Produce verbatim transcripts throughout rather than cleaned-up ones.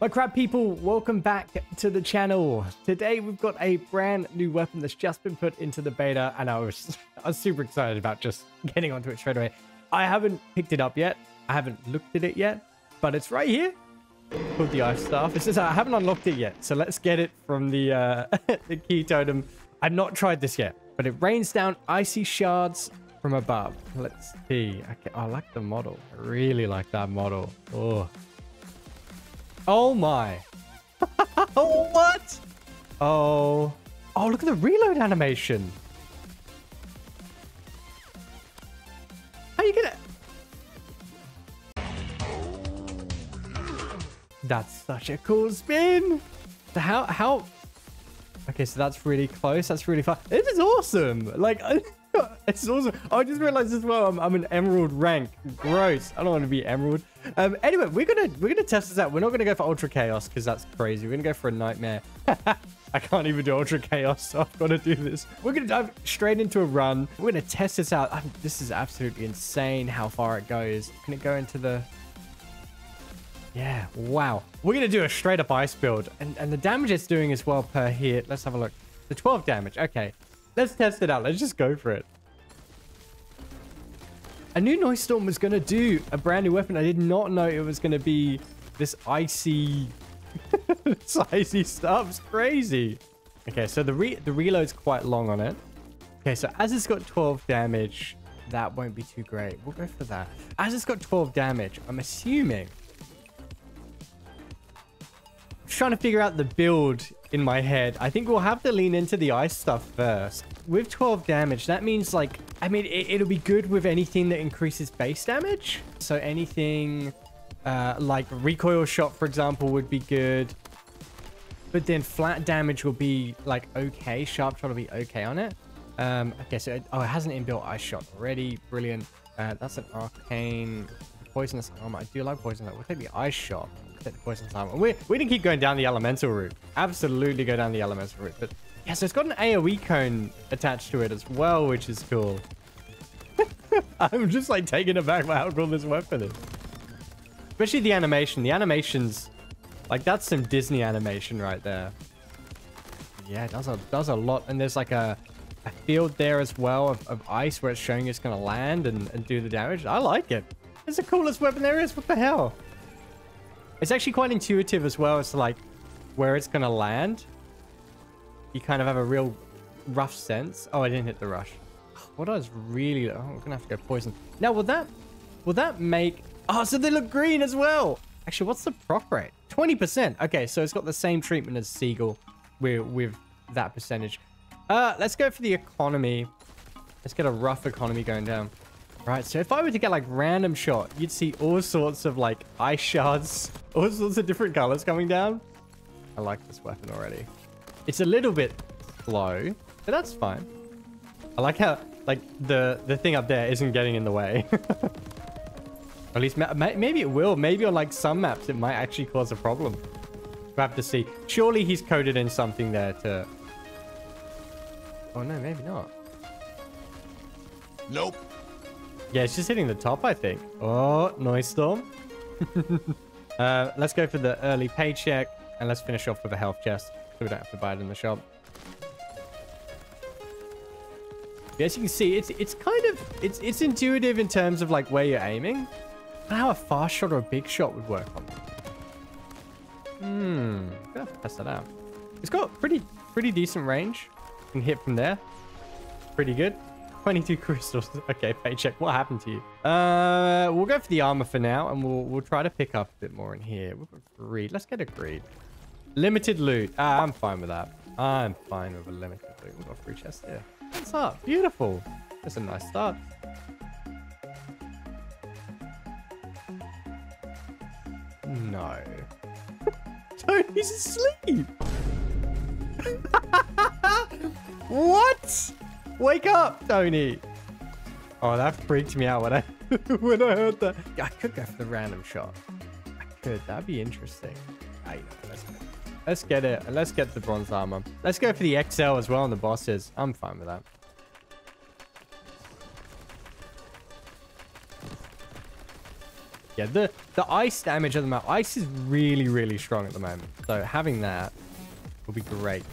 My crab people, welcome back to the channel. Today we've got a brand new weapon that's just been put into the beta, and I was I was super excited about just getting onto it straight away. I haven't picked it up yet. I haven't looked at it yet, but it's right here called the Ice Staff. It's just I haven't unlocked it yet, so let's get it from the uh, the key totem. I've not tried this yet, but it rains down icy shards from above. Let's see. Okay, I like the model. I really like that model. Oh. Oh my. What? Oh. Oh, look at the reload animation. How you gonna... That's such a cool spin. How, how... Okay, so that's really close. That's really fun. This is awesome. Like, it's awesome. I just realized as well, I'm, I'm an emerald rank. Gross. I don't want to be emerald. Um, anyway, we're gonna we're gonna test this out. We're not gonna go for ultra chaos because that's crazy. We're gonna go for a nightmare. I can't even do ultra chaos, so I've got to do this. We're gonna dive straight into a run. We're gonna test this out. I mean, this is absolutely insane how far it goes. Can it go into the? Yeah. Wow. We're gonna do a straight up ice build, and and the damage it's doing as well per hit. Let's have a look. The twelve damage. Okay. Let's test it out. Let's just go for it. I knew Noisestorm was going to do a brand new weapon. I did not know it was going to be this icy... this icy stuff. It's crazy. Okay, so the re the reload's quite long on it. Okay, so as it's got twelve damage, that won't be too great. We'll go for that. As it's got twelve damage, I'm assuming... I'm trying to figure out the build in my head. I think we'll have to lean into the ice stuff first. With twelve damage, that means like... I mean, it, it'll be good with anything that increases base damage. So anything uh, like recoil shot, for example, would be good. But then flat damage will be like okay. Sharp shot will be okay on it. Um, okay, so it, oh, it has an inbuilt ice shot already. Brilliant. Uh, that's an arcane poisonous armor. I do like poisonous armor. We'll take the ice shot. Take the poisonous armor. We're, we didn't keep going down the elemental route. Absolutely go down the elemental route. But... yeah, so it's got an AoE cone attached to it as well, which is cool. I'm just like taken aback by how cool this weapon is. Especially the animation. The animation's like that's some Disney animation right there. Yeah, it does a does a lot. And there's like a, a field there as well of, of ice where it's showing it's gonna land and, and do the damage. I like it. It's the coolest weapon there is. What the hell? It's actually quite intuitive as well. It's like where it's gonna land. You kind of have a real rough sense. Oh, I didn't hit the rush. What I was really... oh, I'm gonna have to go poison. Now, will that... will that make... oh, so they look green as well. Actually, what's the proc rate? twenty percent. Okay, so it's got the same treatment as Seagull with, with that percentage. Uh, let's go for the economy. Let's get a rough economy going down. Right, so if I were to get like random shot, you'd see all sorts of like ice shards, all sorts of different colors coming down. I like this weapon already. It's a little bit slow, but that's fine. I like how, like, the, the thing up there isn't getting in the way. At least, ma ma maybe it will. Maybe on, like, some maps, it might actually cause a problem. We'll have to see. Surely he's coded in something there to... oh, no, maybe not. Nope. Yeah, it's just hitting the top, I think. Oh, Noisestorm. uh, let's go for the early paycheck, and let's finish off with a health chest. So we don't have to buy it in the shop. As you can see, it's it's kind of it's it's intuitive in terms of like where you're aiming. I don't know how a fast shot or a big shot would work on that. Hmm, gonna have to test that out. It's got pretty pretty decent range. You can hit from there. Pretty good. twenty-two crystals. Okay, paycheck. What happened to you? Uh, we'll go for the armor for now, and we'll we'll try to pick up a bit more in here. We've got greed. Let's get a greed. Limited loot. Ah, I'm fine with that. I'm fine with a limited loot. We've got a free chest here. What's up? Beautiful. That's a nice start. No. Tony's asleep. What? Wake up, Tony. Oh, that freaked me out when I when I heard that. I could go for the random shot. I could. That'd be interesting. I know. Let's go. Let's get it. Let's get the bronze armor. Let's go for the X L as well on the bosses. I'm fine with that. Yeah, the, the ice damage of the map. Ice is really, really strong at the moment. So having that will be great.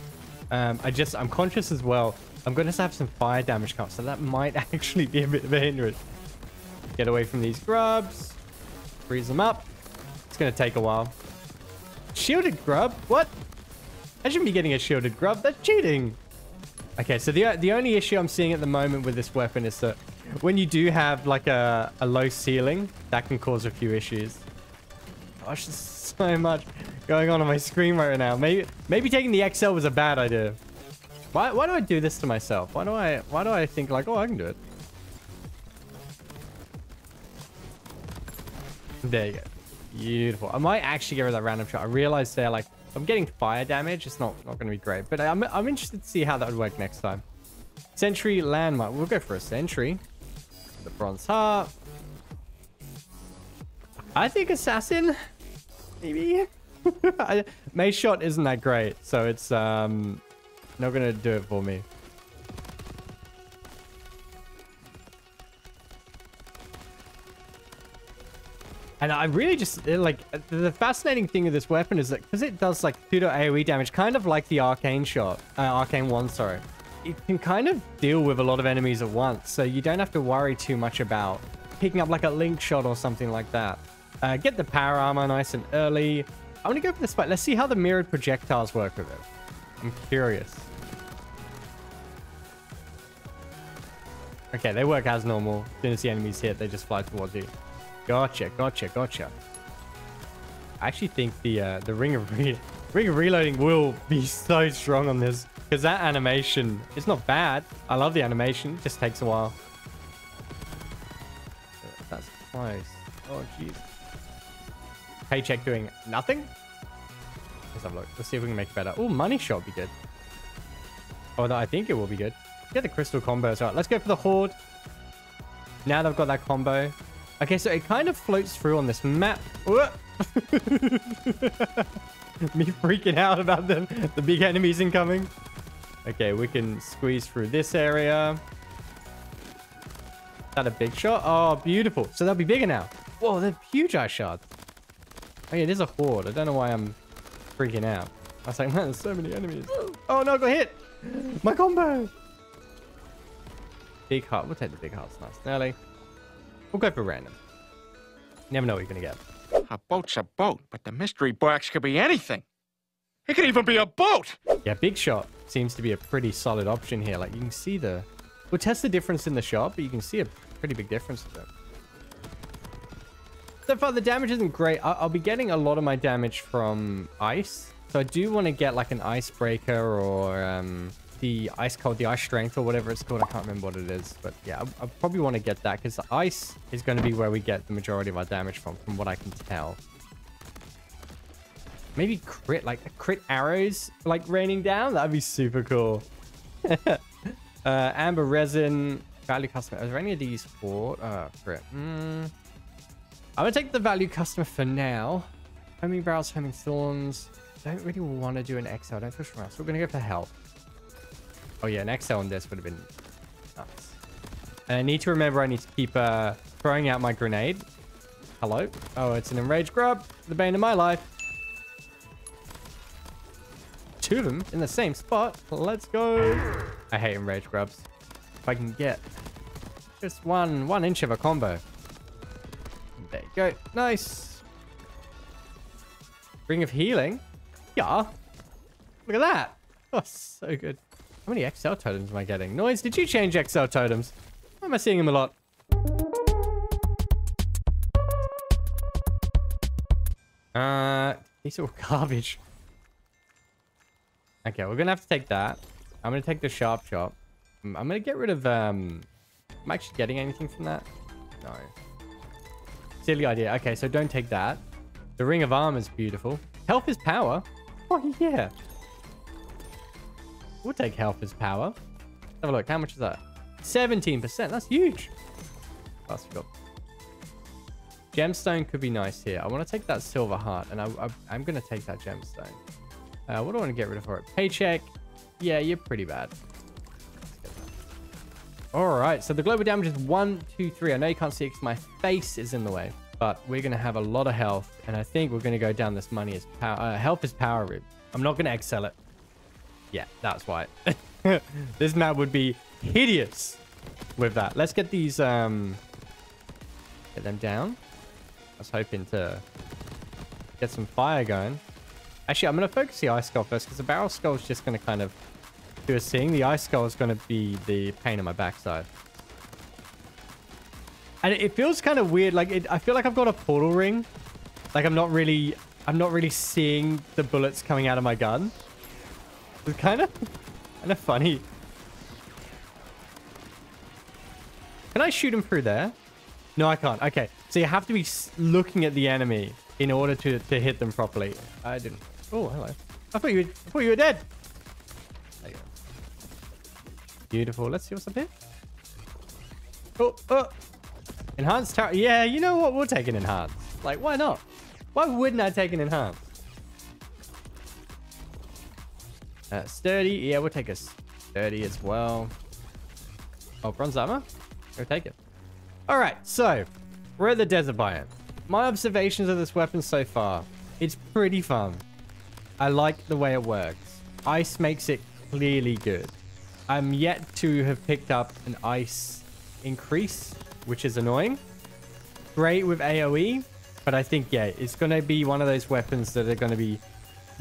Um, I just, I'm conscious as well. I'm going to have some fire damage cups, so that might actually be a bit of a hindrance. Get away from these grubs. Freeze them up. It's going to take a while. Shielded grub? What? I shouldn't be getting a shielded grub. That's cheating. Okay, so the, the only issue I'm seeing at the moment with this weapon is that when you do have like a, a low ceiling, that can cause a few issues. Gosh, there's so much going on on my screen right now. Maybe maybe taking the X L was a bad idea. Why, why do I do this to myself? Why do I why do I think like, oh, I can do it? There you go. Beautiful. I might actually get rid of that random shot. I realized there, like, I'm getting fire damage. It's not not going to be great, but I'm I'm interested to see how that would work next time. Sentry landmark. We'll go for a sentry. The bronze heart. I think assassin. Maybe. May shot isn't that great, so it's um. Not gonna do it for me. And I really just like the fascinating thing of this weapon is that because it does like pseudo A O E damage, kind of like the arcane shot, uh, arcane one, sorry. It can kind of deal with a lot of enemies at once, so you don't have to worry too much about picking up like a link shot or something like that. Uh, get the power armor nice and early. I'm gonna go for the spike. Let's see how the mirrored projectiles work with it. I'm curious. Okay, they work as normal. As soon as the enemies hit, they just fly towards you. Gotcha, gotcha, gotcha. I actually think the uh, the ring of re ring of reloading will be so strong on this because that animation is not bad. I love the animation. It just takes a while. That's close. Oh jeez. Paycheck doing nothing. Let's have a look. Let's see if we can make it better. Oh, money shot would be good. Although I think it will be good. Get the crystal combos. All right, let's go for the horde. Now they've got that combo. Okay, so it kind of floats through on this map. Me freaking out about them. The big enemies incoming. Okay, we can squeeze through this area. Is that a big shot? Oh, beautiful. So they'll be bigger now. Whoa, they're huge ice shards. Oh, yeah, it is a horde. I don't know why I'm freaking out. I was like, man, there's so many enemies. Oh no, I got hit. My combo. Big heart. We'll take the big hearts nice and early. We'll go for random. Never know what you're gonna get. A boat's a boat, but the mystery box could be anything. It could even be a boat. Yeah, big shot seems to be a pretty solid option here. Like you can see the, we'll test the difference in the shot, but you can see a pretty big difference with it. So far, the damage isn't great. I'll be getting a lot of my damage from ice. So I do want to get like an icebreaker or um, the ice cold, the ice strength or whatever it's called. I can't remember what it is. But yeah, I, I probably want to get that because the ice is going to be where we get the majority of our damage from, from what I can tell. Maybe crit, like a crit arrows, like raining down. That'd be super cool. uh, amber resin, value customer. Is there any of these for uh, crit? Mm. I'm going to take the value customer for now. Homing barrels, homing thorns. Don't really want to do an X L. Don't push from us. We're going to go for health. Oh, yeah. An X L on this would have been nice. And I need to remember I need to keep uh, throwing out my grenade. Hello. Oh, it's an enraged grub. The bane of my life. Two of them in the same spot. Let's go. I hate enraged grubs. If I can get just one, one inch of a combo. There you go. Nice. Ring of healing. Yeah. Look at that. Oh, so good. How many X L totems am I getting? Noise, did you change X L totems? Why am I seeing them a lot? Uh, these are all garbage. Okay, we're going to have to take that. I'm going to take the sharp chop. I'm going to get rid of... Um, am I actually getting anything from that? No. Silly idea. Okay, so don't take that. The ring of armor is beautiful. Health is power. Oh, yeah. We'll take health is power. Have a look. How much is that? seventeen percent. That's huge. That's good. Gemstone could be nice here. I want to take that silver heart, and I, I, I'm going to take that gemstone. Uh, what do I want to get rid of for it? Paycheck. Yeah, you're pretty bad. All right, so the global damage is one, two, three. I know you can't see it because my face is in the way. but we're going to have a lot of health, and I think we're going to go down this money as power. Uh, health is power route. I'm not going to excel it. Yeah, that's why. This map would be hideous with that. Let's get these, um, get them down. I was hoping to get some fire going. Actually, I'm going to focus the ice skull first, because the barrel skull is just going to kind of do a thing. The ice skull is going to be the pain in my backside. And it feels kind of weird. Like, it, I feel like I've got a portal ring. Like, I'm not really... I'm not really seeing the bullets coming out of my gun. It's kind of... kind of funny. Can I shoot him through there? No, I can't. Okay. So you have to be looking at the enemy in order to, to hit them properly. I didn't... Oh, hello. I thought you were, I thought you were dead. There you go. Beautiful. Let's see what's up here. Oh, oh. Enhanced tower. Yeah, you know what? We'll take an enhanced. Like, why not? Why wouldn't I take an enhanced? Uh, sturdy. Yeah, we'll take a sturdy as well. Oh, bronze armor. Go take it. All right. So we're at the desert biome. My observations of this weapon so far. It's pretty fun. I like the way it works. Ice makes it clearly good. I'm yet to have picked up an ice increase, which is annoying. Great with A O E, but I think, yeah, it's going to be one of those weapons that are going to be...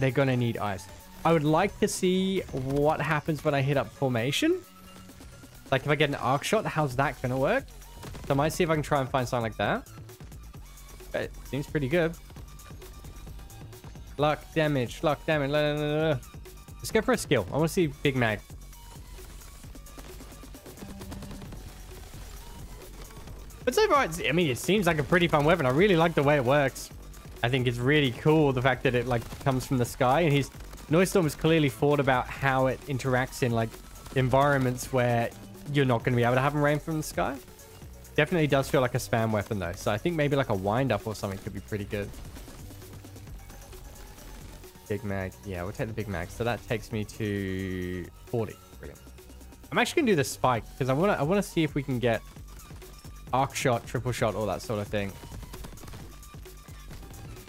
they're going to need ice. I would like to see what happens when I hit up formation. Like, if I get an arc shot, how's that going to work? So I might see if I can try and find something like that. But it seems pretty good. Luck, damage, luck, damage. Blah, blah, blah. Let's go for a skill. I want to see Big Mag. But so far, it's, I mean, it seems like a pretty fun weapon. I really like the way it works. I think it's really cool, the fact that it, like, comes from the sky. And his Noisestorm has clearly thought about how it interacts in, like, environments where you're not going to be able to have them rain from the sky. Definitely does feel like a spam weapon, though. So I think maybe, like, a wind-up or something could be pretty good. Big mag. Yeah, we'll take the big mag. So that takes me to forty. Brilliant. I'm actually going to do the spike, because I want to I want to see if we can get... arc shot, triple shot, all that sort of thing.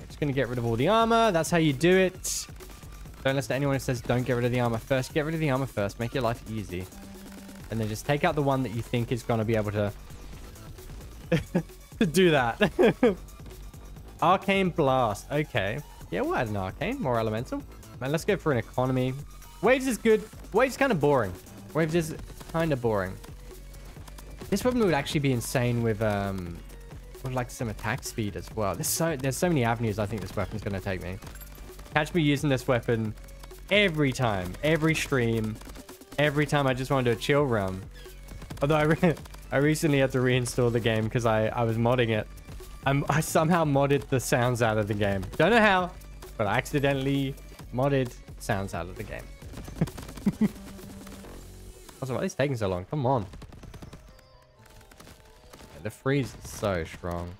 Just gonna get rid of all the armor. That's how you do it. Don't listen to anyone who says don't get rid of the armor first. Get rid of the armor first. Make your life easy. And then just take out the one that you think is gonna be able to, to do that. Arcane blast. Okay. Yeah, we'll add an arcane. More elemental. Man, let's go for an economy. Waves is good. Waves kind of boring. Waves is kind of boring. This weapon would actually be insane with, um, with like some attack speed as well. There's so there's so many avenues I think this weapon's going to take me. Catch me using this weapon every time, every stream, every time I just want to do a chill run. Although I, re I recently had to reinstall the game because I, I was modding it. I'm, I somehow modded the sounds out of the game. Don't know how, but I accidentally modded sounds out of the game. Also, why is this taking so long? Come on. The freeze is so strong.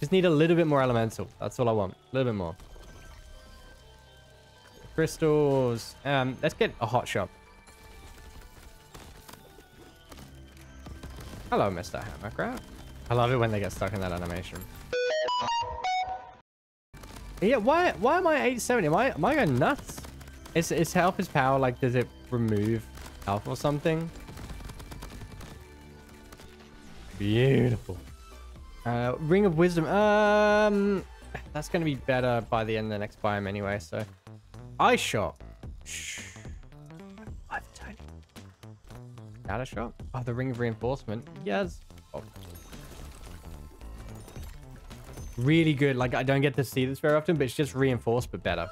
Just need a little bit more elemental. That's all I want. A little bit more. Crystals. Um, let's get a hot shot. Hello, Mister Hammercraft. I love it when they get stuck in that animation. Yeah, why why am I eight seventy? Am I am I going nuts? Is is health is power, like, does it remove health or something? Beautiful. Uh, Ring of Wisdom. Um, that's going to be better by the end of the next biome anyway, so. Ice Shot. Shh. I'm Tony. Outer Shot. Oh, the Ring of Reinforcement. Yes. Oh. Really good. Like, I don't get to see this very often, but it's just reinforced, but better.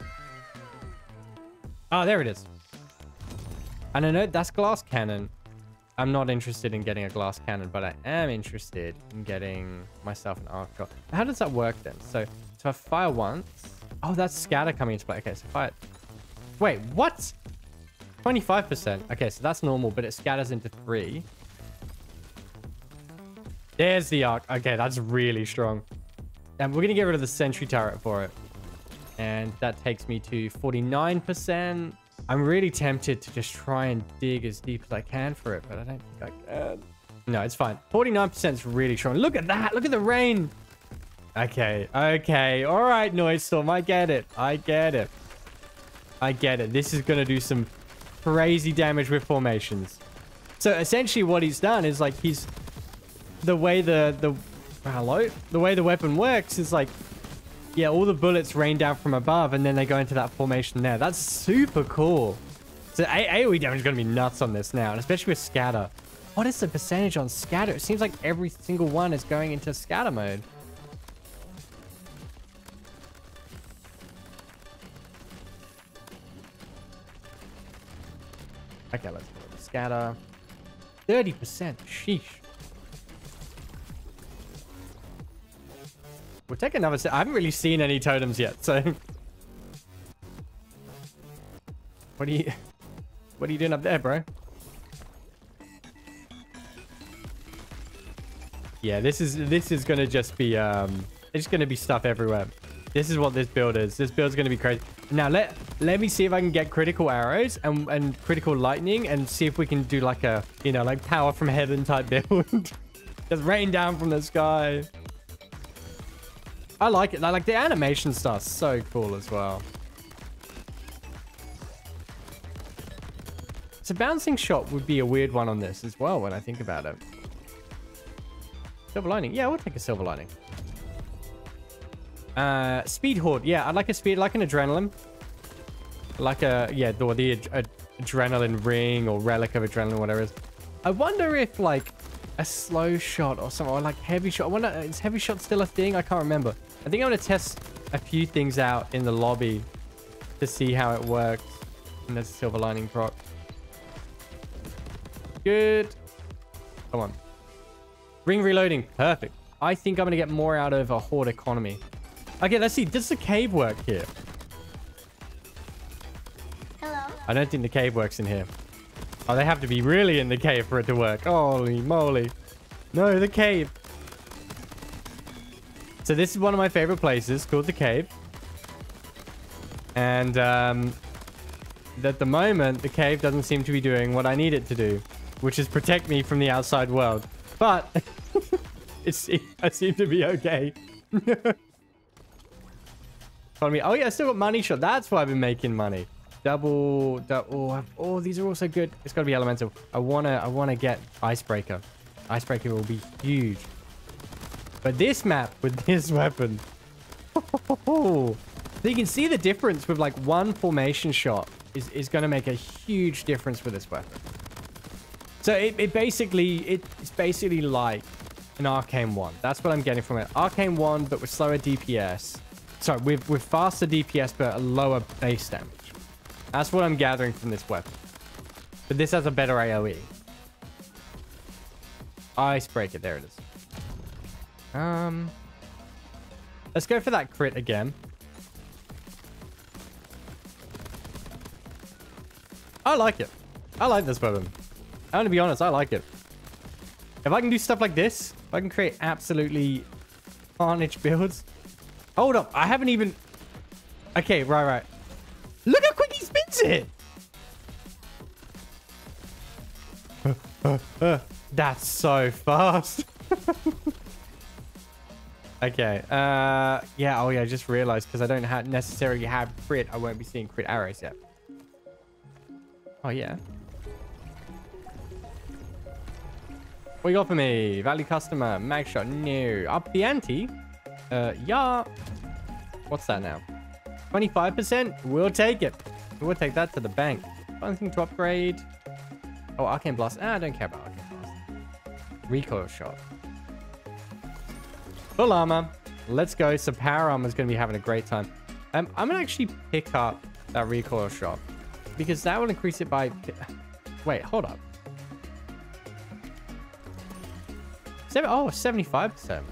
Oh, there it is. And I know that's Glass Cannon. I'm not interested in getting a glass cannon, but I am interested in getting myself an arc shot. How does that work then? So, so I fire once. Oh, that's scatter coming into play. Okay, so fire. Wait, what? twenty-five percent. Okay, so that's normal, but it scatters into three. There's the arc. Okay, that's really strong. And we're going to get rid of the sentry turret for it. And that takes me to forty-nine percent. I'm really tempted to just try and dig as deep as I can for it, but I don't think I can. No, it's fine. forty-nine percent is really strong. Look at that. Look at the rain. Okay, okay. All right, Noisestorm. I get it. I get it. I get it. This is going to do some crazy damage with formations. So essentially what he's done is like he's... The way the... the hello? The way the weapon works is like... Yeah, all the bullets rain down from above and then they go into that formation there. That's super cool. So A O E damage is going to be nuts on this now, and especially with scatter. What is the percentage on scatter? It seems like every single one is going into scatter mode. Okay, let's go with the scatter. thirty percent. Sheesh. We'll take another set. I haven't really seen any totems yet, so... What are you... What are you doing up there, bro? Yeah, this is... This is gonna just be, um... It's gonna be stuff everywhere. This is what this build is. This build's gonna be crazy. Now, let... Let me see if I can get critical arrows and, and critical lightning and see if we can do like a, you know, like power from heaven type build. Just rain down from the sky. I like it. I like the animation stuff. So cool as well. So bouncing shot would be a weird one on this as well when I think about it. Silver lining. Yeah, we'll take a silver lining. Uh, speed horde. Yeah, I'd like a speed, like an adrenaline. Like a, yeah, the, the ad adrenaline ring or relic of adrenaline, whatever it is. I wonder if like a slow shot or something, or like heavy shot. I wonder, is heavy shot still a thing? I can't remember. I think I'm going to test a few things out in the lobby to see how it works. And there's a silver lining proc. Good. Come on. Ring reloading. Perfect. I think I'm going to get more out of a horde economy. Okay, let's see. Does the cave work here? I don't think the cave works in here. Oh, they have to be really in the cave for it to work. Holy moly. No, the cave. So this is one of my favorite places called the cave. And um, at the moment, the cave doesn't seem to be doing what I need it to do, which is protect me from the outside world. But it's, it, I seem to be okay. Pardon me. Oh, yeah, I still got money shot. That's why I've been making money. Double, double. Oh, these are also good. It's got to be elemental. I wanna, I wanna get icebreaker. Icebreaker will be huge. But this map with this weapon, so you can see the difference with like one formation shot is is gonna make a huge difference with this weapon. So it, it basically it, it's basically like an arcane wand. That's what I'm getting from it. Arcane wand, but with slower D P S. Sorry, with with faster D P S but a lower base damage. That's what I'm gathering from this weapon. But this has a better A O E. Icebreaker. There it is. Um, let's go for that crit again. I like it. I like this weapon. I'm going to be honest. I like it. If I can do stuff like this, if I can create absolutely carnage builds. Hold up. I haven't even... Okay, right, right. Look how quick he spins it! Uh, uh, uh. That's so fast. Okay. Uh, yeah. Oh, yeah. I just realized because I don't ha necessarily have crit, I won't be seeing crit arrows yet. Oh, yeah. What you got for me? Value customer. Mag shot. No. Up the ante. Uh, yeah. What's that now? twenty-five percent? We'll take it. We'll take that to the bank. One thing to upgrade. Oh, Arcane Blast. Ah, I don't care about Arcane Blast. Recoil shot. Full armor. Let's go. So power armor is going to be having a great time. Um, I'm going to actually pick up that recoil shot because that will increase it by... Wait, hold up. Seven... Oh, seventy-five percent.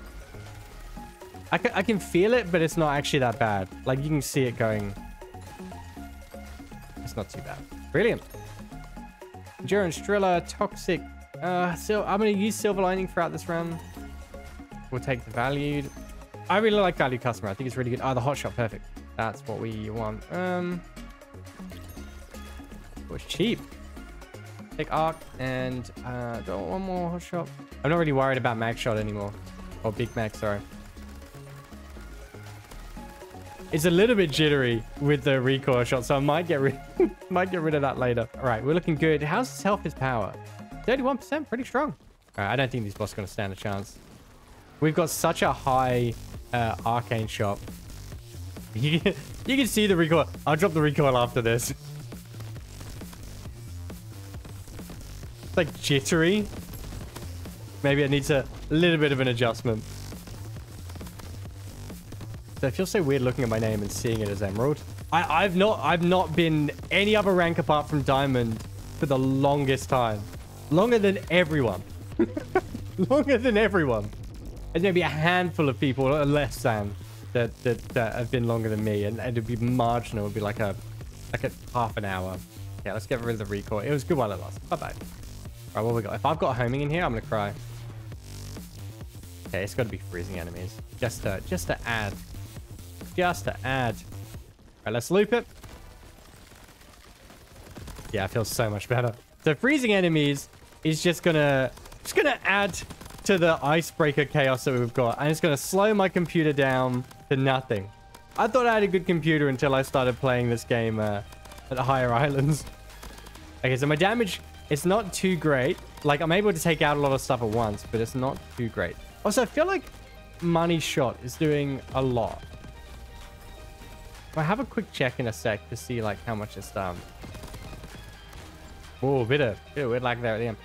I can, I can feel it, but it's not actually that bad. Like, you can see it going. It's not too bad. Brilliant. Endurance Driller, Toxic. Uh, so I'm going to use Silver Lining throughout this round. We'll take the Valued. I really like Valued Customer. I think it's really good. Ah, oh, the Hot Shot. Perfect. That's what we want. Um, it was cheap. Take Arc and uh, one more Hot Shot. I'm not really worried about Mag Shot anymore. Or Big Mag, sorry. It's a little bit jittery with the recoil shot, so I might get rid might get rid of that later. All right, we're looking good. How's his health, his power? thirty-one percent, pretty strong. All right, I don't think this boss is going to stand a chance. We've got such a high uh, arcane shot. You can, you can see the recoil. I'll drop the recoil after this. It's like jittery. Maybe it needs a little bit of an adjustment. So I feel so weird looking at my name and seeing it as Emerald. I, I've not I've not been any other rank apart from Diamond for the longest time. Longer than everyone. Longer than everyone. There's maybe a handful of people or less than that, that that have been longer than me, and, and it'd be marginal. It'd be like a like a half an hour. Yeah, let's get rid of the recoil. It was a good while it lasted. Bye bye. All right, what we got? If I've got homing in here, I'm gonna cry. Okay, it's got to be freezing enemies. Just to just to add, just to add. All right, let's loop it. Yeah, I feel so much better. So freezing enemies is just gonna just gonna add to the icebreaker chaos that we've got, and it's going to slow my computer down to nothing. I thought I had a good computer until I started playing this game uh, at the higher islands. Okay, so my damage, it's not too great. Like, I'm able to take out a lot of stuff at once, but it's not too great. Also, I feel like money shot is doing a lot. I'll have a quick check in a sec to see like how much it's done. Oh, bit of bit of weird lag there at the end.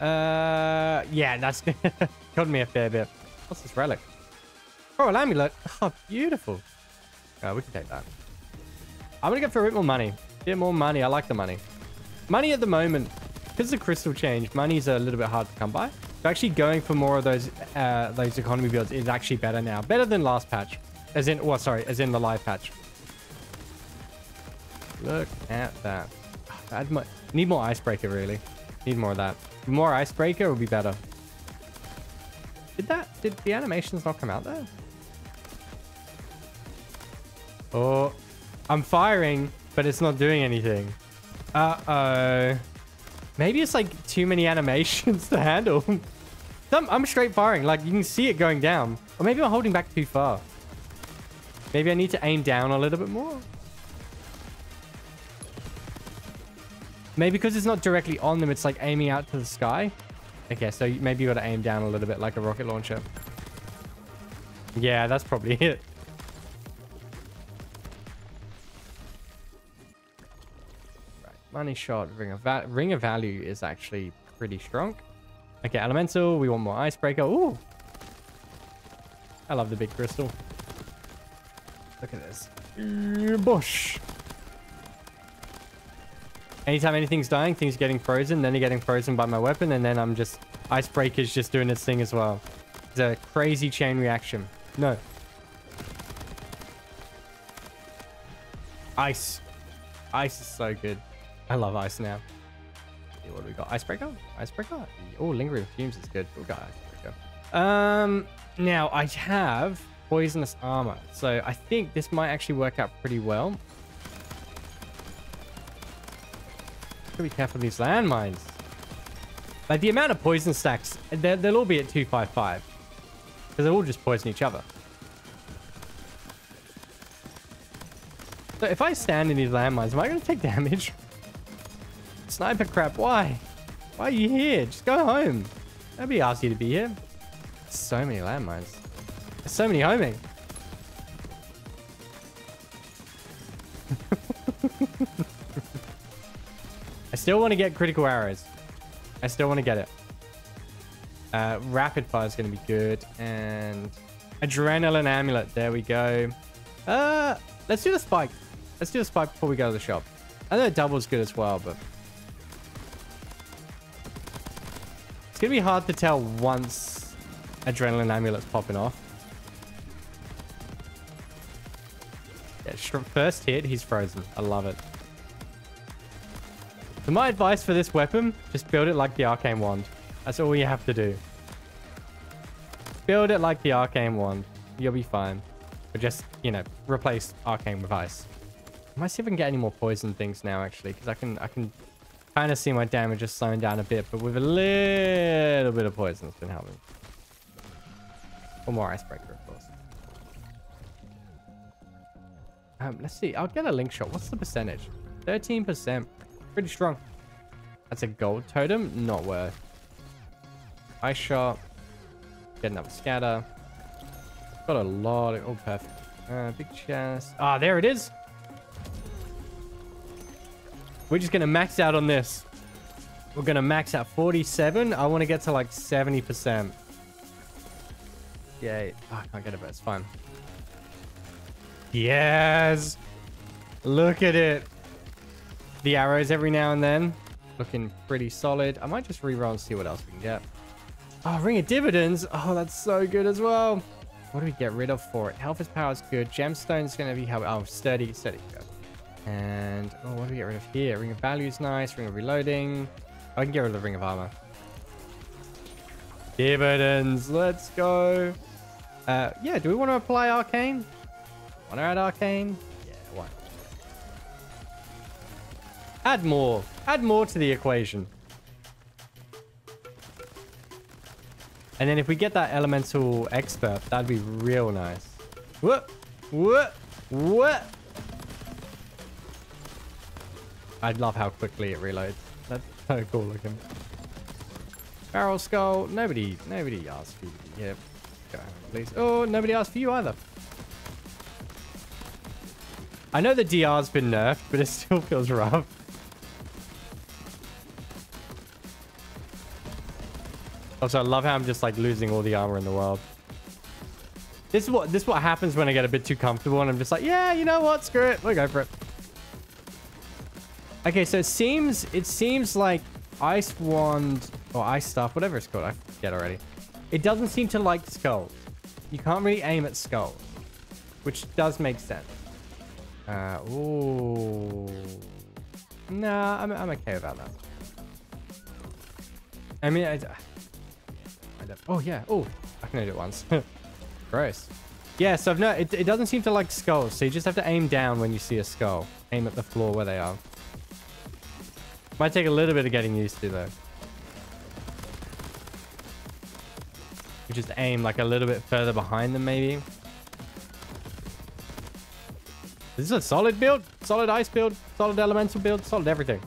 Uh, yeah, that's got me a fair bit. What's this relic? Oh, an amulet. Oh, beautiful. Oh, we can take that. I'm gonna go for a bit more money. A bit more money. I like the money. Money at the moment, because the crystal change, money's a little bit hard to come by. So actually going for more of those uh, those economy builds is actually better now. Better than last patch. As in, well, sorry, as in the live patch. Look at that. I need more icebreaker, really. Need more of that. More icebreaker would be better. Did that? Did the animations not come out there? Oh, I'm firing, but it's not doing anything. Uh-oh. Maybe it's like too many animations to handle. I'm, I'm straight firing. Like, you can see it going down. Or maybe I'm holding back too far. Maybe I need to aim down a little bit more. Maybe because it's not directly on them, it's like aiming out to the sky. Okay, so maybe you got to aim down a little bit like a rocket launcher. Yeah, that's probably it. Right, money shot, ring of, va ring of value is actually pretty strong. Okay, elemental, we want more icebreaker. Ooh! I love the big crystal. Look at this. Bush! Anytime anything's dying, things are getting frozen. Then they're getting frozen by my weapon. And then I'm just... Icebreaker's just doing its thing as well. It's a crazy chain reaction. No. Ice. Ice is so good. I love ice now. Okay, what do we got? Icebreaker? Icebreaker? Oh, lingering fumes is good. We got icebreaker. Um, now, I have poisonous armor. So I think this might actually work out pretty well. Be careful of these landmines. Like, the amount of poison stacks, they'll all be at two five five. Because they'll all just poison each other. So if I stand in these landmines, am I going to take damage? Sniper crap, why? Why are you here? Just go home. Nobody asked you to be here. So many landmines. There's so many homing. I still want to get critical arrows. I still want to get it. Uh, rapid fire is going to be good. And adrenaline amulet. There we go. Uh, let's do the spike. Let's do the spike before we go to the shop. I know double's good as well, but... It's going to be hard to tell once adrenaline amulet's popping off. Yeah, first hit, he's frozen. I love it. So my advice for this weapon, just build it like the arcane wand. That's all you have to do. Build it like the arcane wand. You'll be fine. But just, you know, replace arcane with ice. I might see if I can get any more poison things now, actually, because I can I can kind of see my damage just slowing down a bit, but with a little bit of poison, it's been helping. Or more icebreaker, of course. Um, let's see. I'll get a link shot. What's the percentage? thirteen percent. Pretty strong. That's a gold totem. Not worth. Ice shot. Get another scatter. Got a lot of... Oh, perfect. Uh, big chest. Ah, there it is. We're just going to max out on this. We're going to max out forty-seven. I want to get to like seventy percent. Yay. Oh, I can't get it, but it's fine. Yes. Look at it. The arrows every now and then. Looking pretty solid. I might just reroll and see what else we can get. Oh, Ring of Dividends. Oh, that's so good as well. What do we get rid of for it? Health is power is good. Gemstone's going to be... How, oh, sturdy. Sturdy. Good. And... Oh, what do we get rid of here? Ring of value is nice. Ring of reloading. Oh, I can get rid of the ring of armor. Dividends. Let's go. Uh, yeah, do we want to apply arcane? Want to add arcane? Yeah, why? Add more. Add more to the equation. And then if we get that elemental expert, that'd be real nice. Whoop, whoop, whoop. I love how quickly it reloads. That's so cool looking. Barrel skull. Nobody, nobody asked for you. Yep. Go ahead, please. Oh, nobody asked for you either. I know the D R's been nerfed, but it still feels rough. Also, I love how I'm just like losing all the armor in the world. This is what this is what happens when I get a bit too comfortable and I'm just like, yeah, you know what? Screw it. We'll go for it. Okay, so it seems it seems like Ice Wand or Ice Staff, whatever it's called, I forget already. It doesn't seem to like skulls. You can't really aim at skulls, which does make sense. Uh, ooh. Nah, I'm I'm okay about that. I mean, I. Oh yeah. Oh, I can only do it once. Gross. Yeah, so I've no it, it doesn't seem to like skulls, so you just have to aim down when you see a skull. Aim at the floor where they are. Might take a little bit of getting used to though. You just aim like a little bit further behind them maybe. This is a solid build. Solid ice build. Solid elemental build. Solid everything.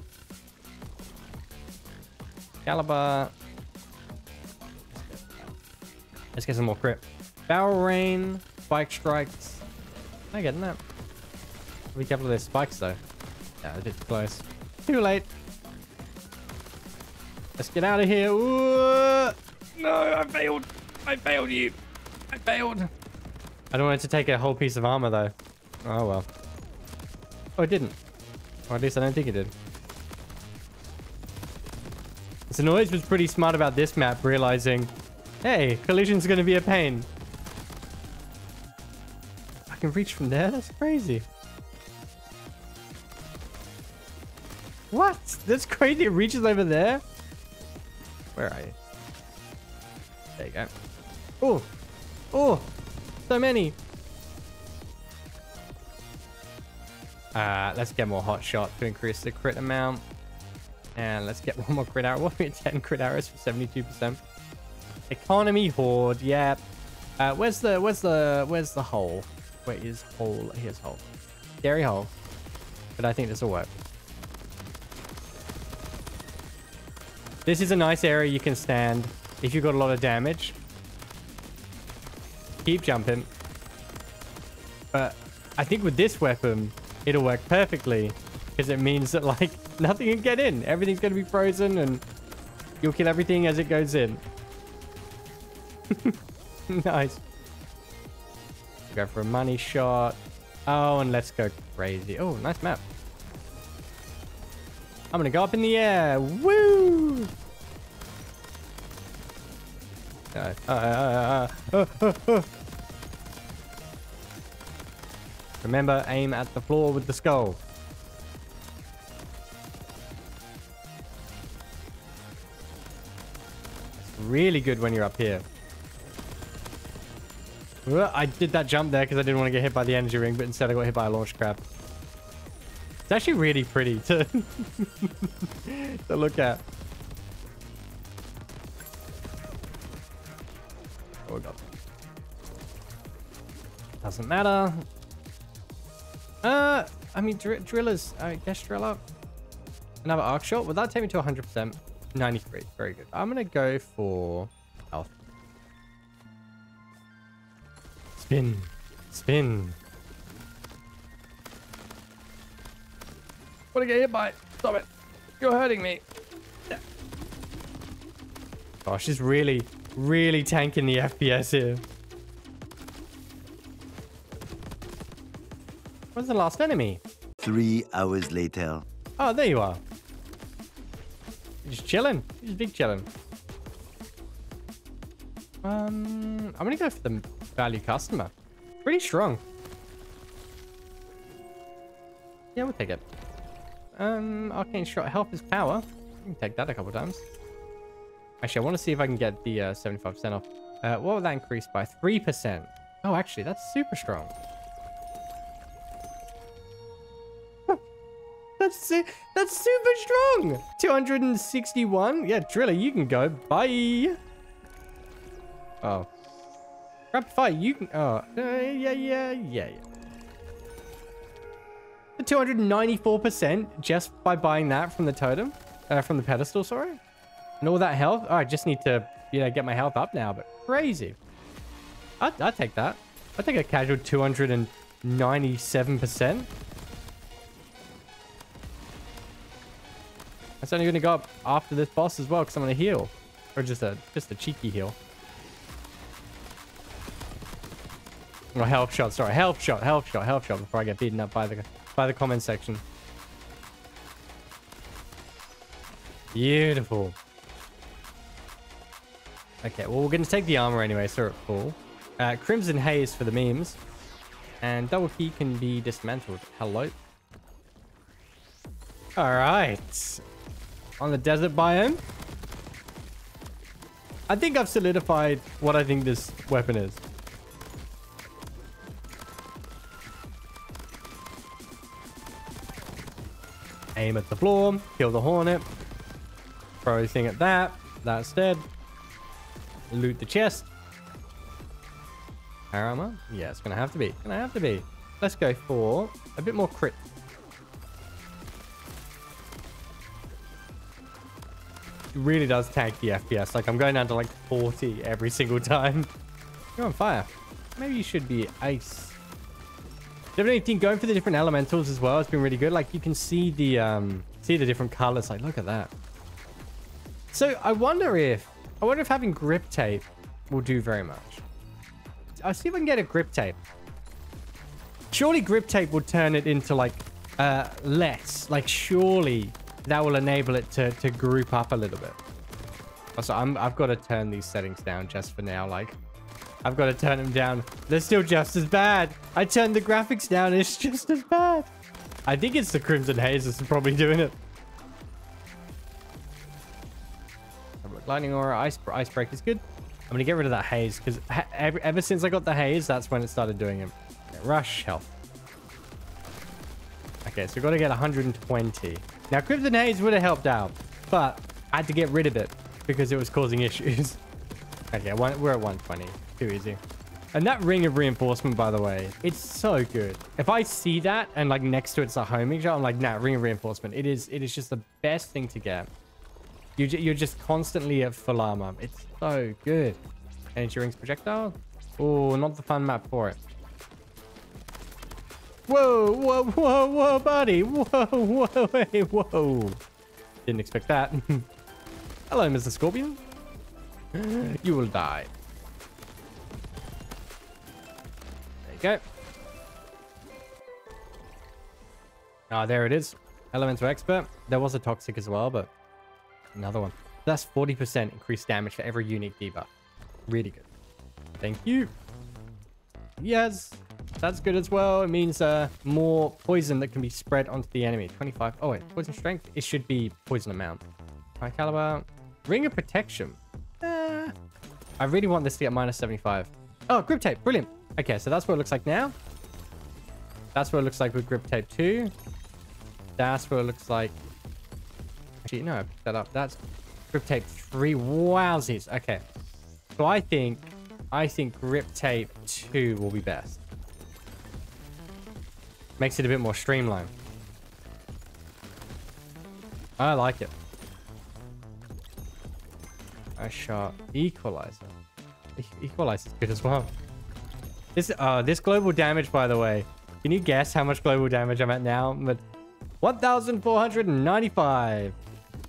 Caliber. Let's get some more crit. Barrel rain, spike strikes. Am I getting that? Be careful of those spikes though. Yeah, they're too close. Too late. Let's get out of here. Ooh. No, I failed. I failed you. I failed. I don't want it to take a whole piece of armor though. Oh well. Oh, it didn't. Or at least I don't think it did. So Noise was pretty smart about this map, realizing... Hey, collision's going to be a pain. I can reach from there? That's crazy. What? That's crazy. It reaches over there? Where are you? There you go. Oh. Oh. So many. Uh, let's get more hot shot to increase the crit amount. And let's get one more crit arrow. What are we at? ten crit arrows for seventy-two percent. Economy horde, yeah. Uh, where's the where's the where's the hole? Where is hole? Here's hole. Dairy hole. But I think this will work. This is a nice area you can stand if you've got a lot of damage. Keep jumping. But I think with this weapon, it'll work perfectly because it means that like nothing can get in. Everything's gonna be frozen, and you'll kill everything as it goes in. Nice. Go for a money shot. Oh, and let's go crazy. Oh, nice map. I'm gonna go up in the air. Woo! Uh, uh, uh, uh, uh, uh. Remember, aim at the floor with the skull. It's really good when you're up here. I did that jump there because I didn't want to get hit by the energy ring, but instead I got hit by a launch crab. It's actually really pretty to, to look at. Oh, God. Doesn't matter. Uh, I mean, dr drillers, I guess drill up. Another arc shot. Would that take me to one hundred percent? ninety-three. Very good. I'm going to go for health. Spin. Spin. I want to get hit by it. Stop it. You're hurting me. Yeah. Gosh, it's really, really tanking the F P S here. Where's the last enemy? Three hours later. Oh, there you are. You're just chilling. You're just big chilling. Um, I'm going to go for the value customer. Pretty strong. Yeah, we'll take it. Um, arcane shot. Health is power. You can take that a couple times. Actually, I want to see if I can get the uh, seventy-five percent off. Uh, what would that increase by? three percent. Oh, actually, that's super strong. That's, su that's super strong. two hundred sixty-one. Yeah, Driller, you can go. Bye. Oh. Rapid fire, you can... Oh, uh, yeah, yeah, yeah, yeah. two hundred ninety-four percent just by buying that from the totem, uh, from the pedestal, sorry. And all that health. Oh, I just need to, you know, get my health up now, but crazy. I'd, I'd take that. I'd take a casual two hundred ninety-seven percent. That's only going to go up after this boss as well, because I'm going to heal. Or just a, just a cheeky heal. Or health shot, sorry. Health shot, health shot, health shot before I get beaten up by the... by the comment section. Beautiful. Okay, well, we're going to take the armor anyway, so it's cool. Uh, Crimson Haze for the memes. And Double Key can be dismantled. Hello. Alright. On the desert biome. I think I've solidified what I think this weapon is. Aim at the floor, kill the hornet, throw everything at that, that's dead. Loot the chest. Power armor? Yeah, it's gonna have to be. It's gonna have to be. Let's go for a bit more crit. It really does tank the F P S. Like, I'm going down to like forty every single time. You're on fire. Maybe you should be ice. Definitely going for the different elementals as well. It's been really good. Like, you can see the um, see the different colors. Like, look at that. So I wonder if I wonder if having grip tape will do very much. I'll see if I can get a grip tape. Surely grip tape will turn it into like uh, less. Like, surely that will enable it to to group up a little bit. Also, I'm I've got to turn these settings down just for now. Like. I've got to turn them down. They're still just as bad. I turned the graphics down. It's just as bad. I think it's the Crimson Haze that's probably doing it. Lightning Aura, ice, ice break is good. I'm going to get rid of that haze because ha ever, ever since I got the haze, that's when it started doing it. Okay, rush health. Okay, so we've got to get one hundred twenty. Now, Crimson Haze would have helped out, but I had to get rid of it because it was causing issues. Okay, one, we're at one twenty. Too easy. And that ring of reinforcement, by the way, it's so good. If I see that and like next to it's a homing shot, I'm like, nah, ring of reinforcement. It is it is just the best thing to get. You, you're just constantly at full armor. It's so good. Energy rings projectile. Oh, not the fun map for it. Whoa, whoa, whoa, whoa, buddy. Whoa, whoa, hey, whoa. Didn't expect that. Hello, Mister Scorpion. You will die. There you go. Ah, there it is. Elemental Expert. There was a Toxic as well, but another one. That's forty percent increased damage for every unique debuff. Really good. Thank you. Yes, that's good as well. It means uh, more poison that can be spread onto the enemy. twenty-five. Oh, wait. Poison strength. It should be poison amount. High caliber. Ring of protection. Uh, I really want this to get minus seventy-five. Oh, grip tape. Brilliant. Okay, so that's what it looks like now. That's what it looks like with grip tape two. That's what it looks like. Actually, no, I picked that up. That's grip tape three. Wowsies. Okay. So I think, I think grip tape two will be best. Makes it a bit more streamlined. I like it. A sharp equalizer. E equalizer's good as well. This uh this global damage, by the way. Can you guess how much global damage I'm at now? But one thousand four hundred ninety-five.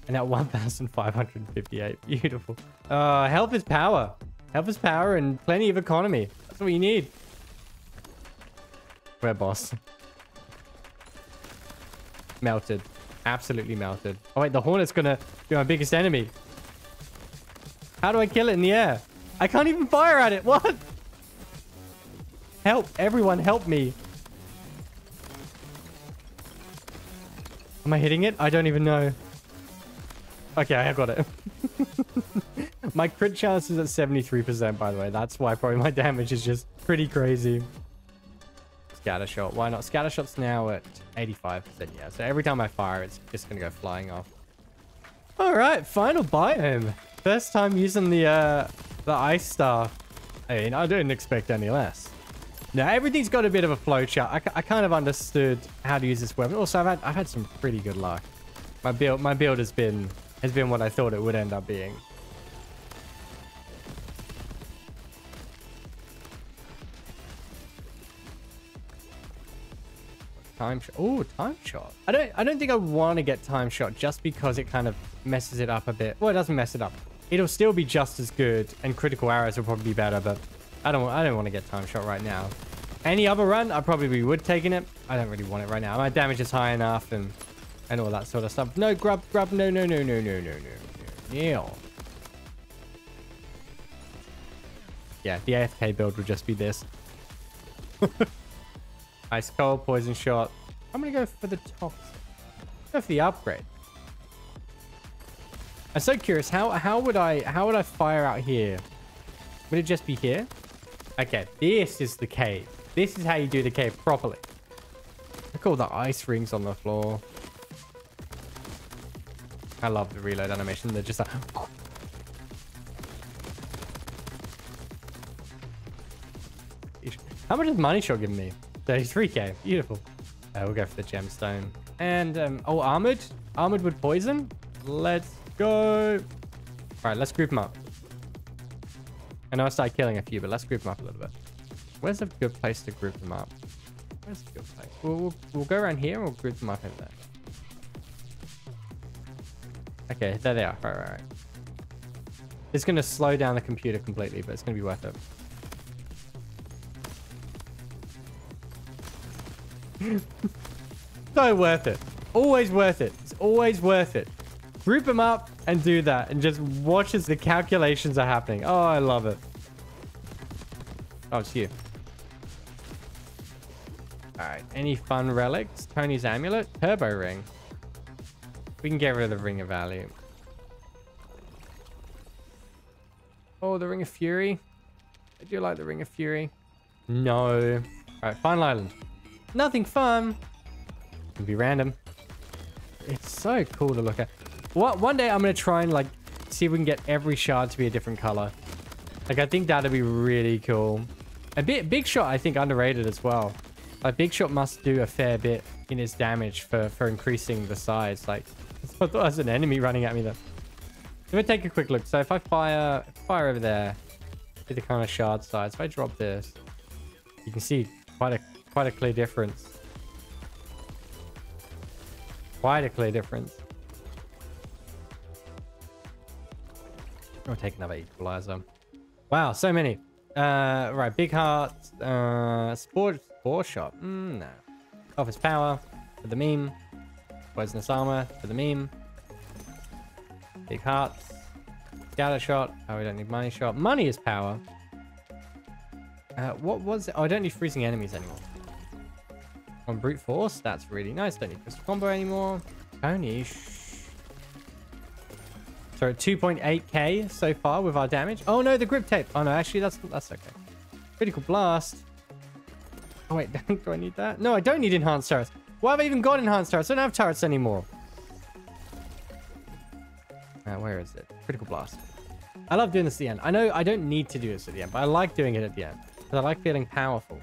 And at one thousand five hundred fifty-eight. Beautiful. Uh, health is power. Health is power and plenty of economy. That's what you need. We're boss. Melted. Absolutely melted. Oh, wait. The hornet's going to be my biggest enemy. How do I kill it in the air? I can't even fire at it. What? Help. Everyone help me. Am I hitting it? I don't even know. Okay, I got it. My crit chance is at seventy-three percent, by the way. That's why probably my damage is just pretty crazy. Scatter shot. Why not? Scatter shot's now at eighty-five percent. Yeah, so every time I fire, it's just going to go flying off. All right, final biome. First time using the uh, the Ice Staff. I mean, I didn't expect any less. Now, everything's got a bit of a flowchart. I, I kind of understood how to use this weapon. Also, I've had, I've had some pretty good luck. My build, my build has been... has been what I thought it would end up being. Time shot. Oh, time shot. I don't I don't think I want to get time shot just because it kind of messes it up a bit. Well, it doesn't mess it up. It'll still be just as good and critical arrows will probably be better, but I don't I don't want to get time shot right now. Any other run, I probably would taking it. I don't really want it right now. My damage is high enough and And all that sort of stuff. No, grub, grub. No, no, no, no, no, no, no, no. Yeah, the A F K build would just be this. Ice cold, poison shot. I'm going to go for the top. Go for the upgrade. I'm so curious. How how would I how would I fire out here? Would it just be here? Okay, this is the cave. This is how you do the cave properly. Look at all the ice rings on the floor. I love the reload animation. They're just like... How much is money shot giving me? thirty-three K. Beautiful. Uh, we'll go for the gemstone. And, um, oh, armored? Armored with poison? Let's go. All right, let's group them up. I know I started killing a few, but let's group them up a little bit. Where's a good place to group them up? Where's a good place? We'll, we'll, we'll go around here and we'll group them up in there. Okay, there they are. All right, all right. It's going to slow down the computer completely, but it's going to be worth it. So worth it. Always worth it. It's always worth it. Group them up and do that and just watch as the calculations are happening. Oh, I love it. Oh, it's you. All right. Any fun relics? Tony's amulet? Turbo ring. We can get rid of the Ring of Value. Oh, the Ring of Fury. I do like the Ring of Fury. No. All right, Final Island. Nothing fun. It'll be random. It's so cool to look at. What? One day I'm going to try and like see if we can get every shard to be a different color. Like, I think that'd be really cool. A bit, Big Shot, I think, underrated as well. Like, Big Shot must do a fair bit in his damage for, for increasing the size. Like... I thought that's an enemy running at me though. Let me take a quick look. So if I fire fire over there, see the kind of shard size. If I drop this, you can see quite a quite a clear difference. Quite a clear difference. I'll take another equalizer. Wow, so many. Uh, right, big heart. Uh, sport spore shot. Mm, no. Office power for the meme. Poisonous armor for the meme. Big hearts. Scatter shot. Oh, we don't need money shot. Money is power. Uh, what was it? Oh, I don't need freezing enemies anymore. On brute force, that's really nice. Don't need crystal combo anymore. Tony. So two point eight K so far with our damage. Oh no, the grip tape. Oh no, actually that's that's okay. Critical blast. Oh wait, do I need that? No, I don't need enhanced turrets. Why have I even got enhanced turrets? I don't have turrets anymore. Uh, where is it? Critical blast. I love doing this at the end. I know I don't need to do this at the end, but I like doing it at the end. Because I like feeling powerful.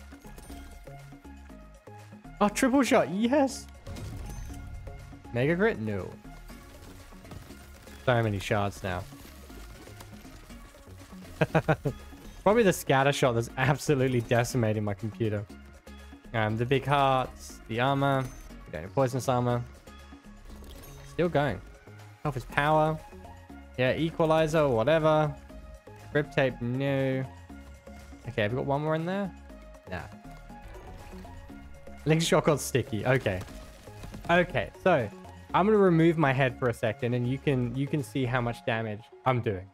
Oh, triple shot. Yes. Mega crit? No. So many shards now. Probably the scatter shot that's absolutely decimating my computer. Um, the big hearts, the armor. We don't need poisonous armor. Still going. Health is power. Yeah, equalizer, whatever. Grip tape, no. Okay, have we got one more in there? Nah. Link shot got sticky. Okay. Okay, so I'm gonna remove my head for a second, and you can you can see how much damage I'm doing.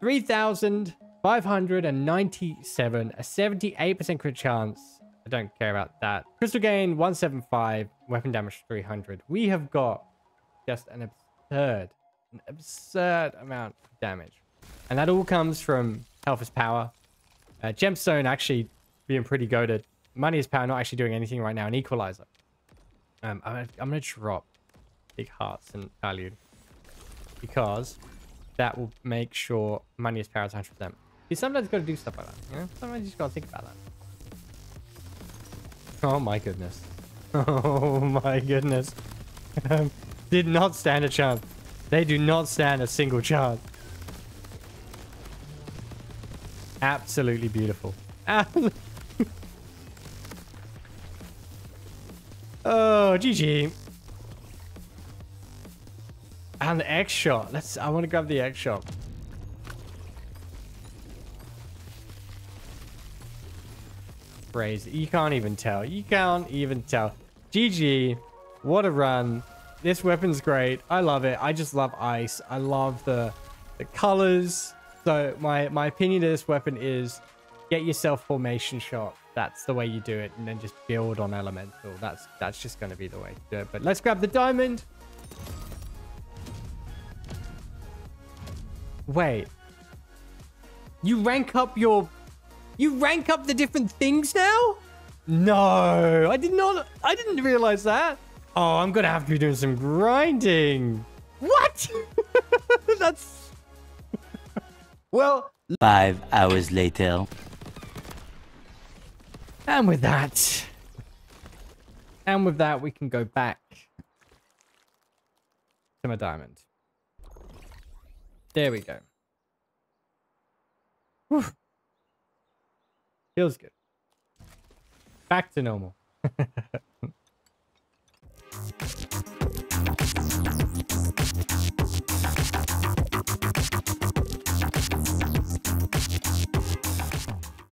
three thousand five hundred ninety-seven, a seventy-eight percent crit chance. I don't care about that. Crystal gain one seventy-five, weapon damage three hundred. We have got just an absurd, an absurd amount of damage, and that all comes from health is power. Uh, gemstone actually being pretty goated. Money is power, not actually doing anything right now. An equalizer. Um, I'm gonna, I'm gonna drop big hearts and value because that will make sure money is power is one hundred percent. You sometimes got to do stuff like that. You know, sometimes you just got to think about that. Oh my goodness! Oh my goodness! Did not stand a chance. They do not stand a single chance. Absolutely beautiful. Oh, G G. And the X shot. Let's. I want to grab the X shot. Crazy. You can't even tell. You can't even tell. G G. What a run. This weapon's great. I love it. I just love ice. I love the the colors. So my my opinion of this weapon is, get yourself formation shot. That's the way you do it, and then just build on elemental. That's that's just going to be the way to do it. But let's grab the diamond. Wait, you rank up your, you rank up the different things now? No, I did not. I didn't realize that. Oh, I'm gonna have to be doing some grinding. What? That's well. Five hours later. And with that, and with that, we can go back to my diamond. There we go. Whew. Feels good. Back to normal.